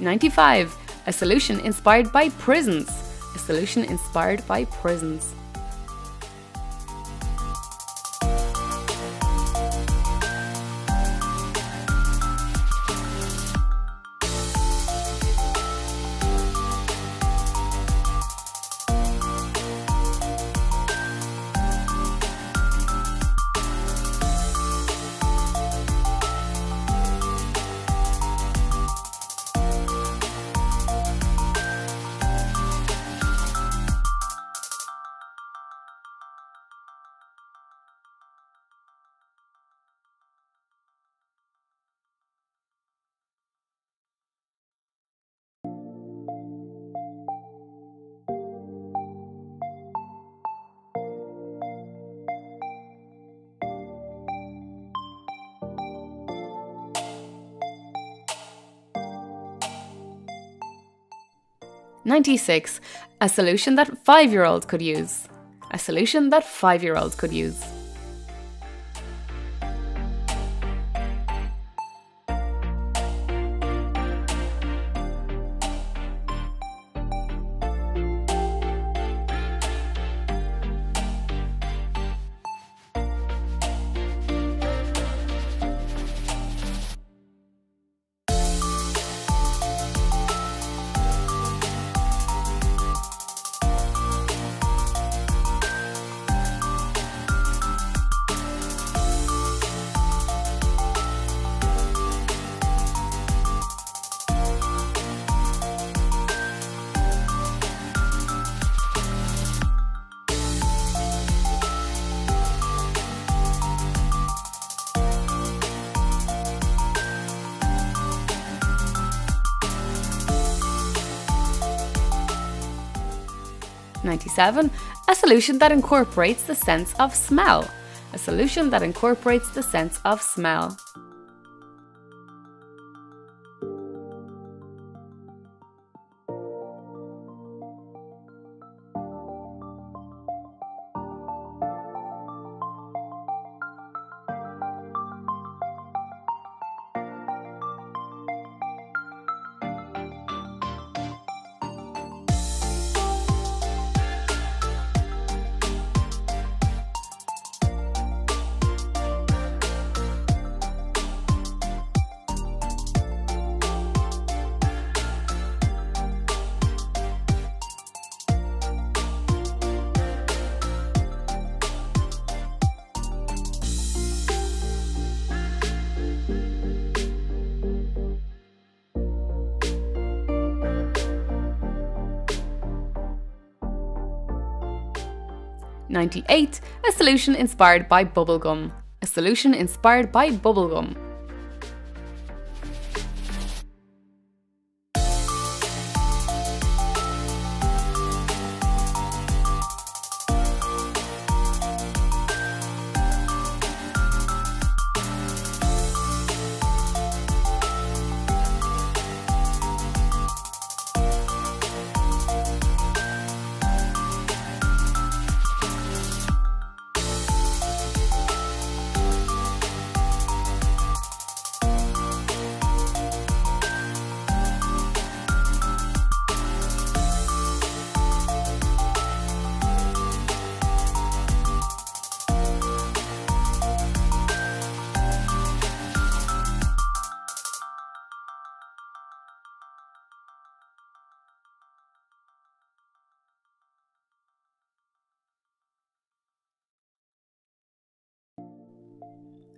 95. A solution inspired by prisons. A solution inspired by prisons. 96. A solution that 5-year-old could use. A solution that 5-year-old could use. 1997, a solution that incorporates the sense of smell. A solution that incorporates the sense of smell. '98, a solution inspired by bubblegum. A solution inspired by bubblegum.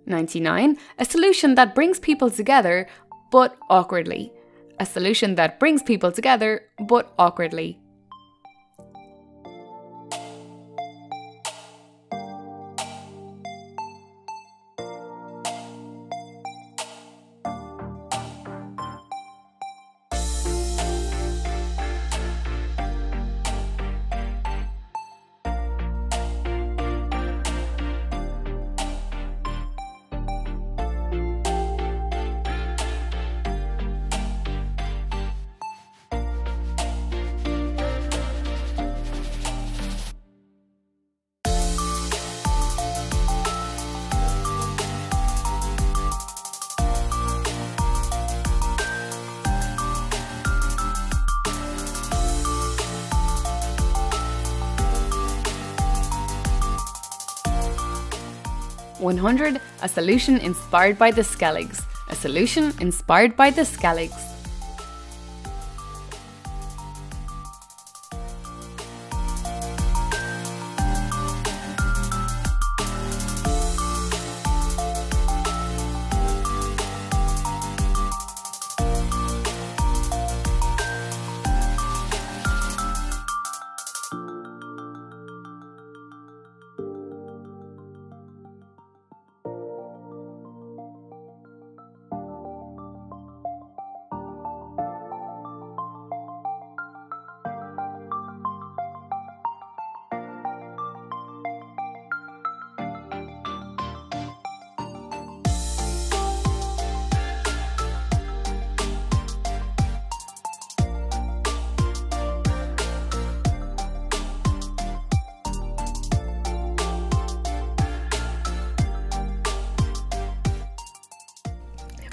'99, a solution that brings people together, but awkwardly. A solution that brings people together, but awkwardly. '100, a solution inspired by the Skelligs. A solution inspired by the Skelligs.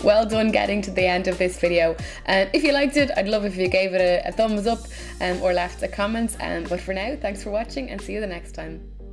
Well done getting to the end of this video. If you liked it, I'd love if you gave it a thumbs up or left a comment. But for now, thanks for watching and see you the next time.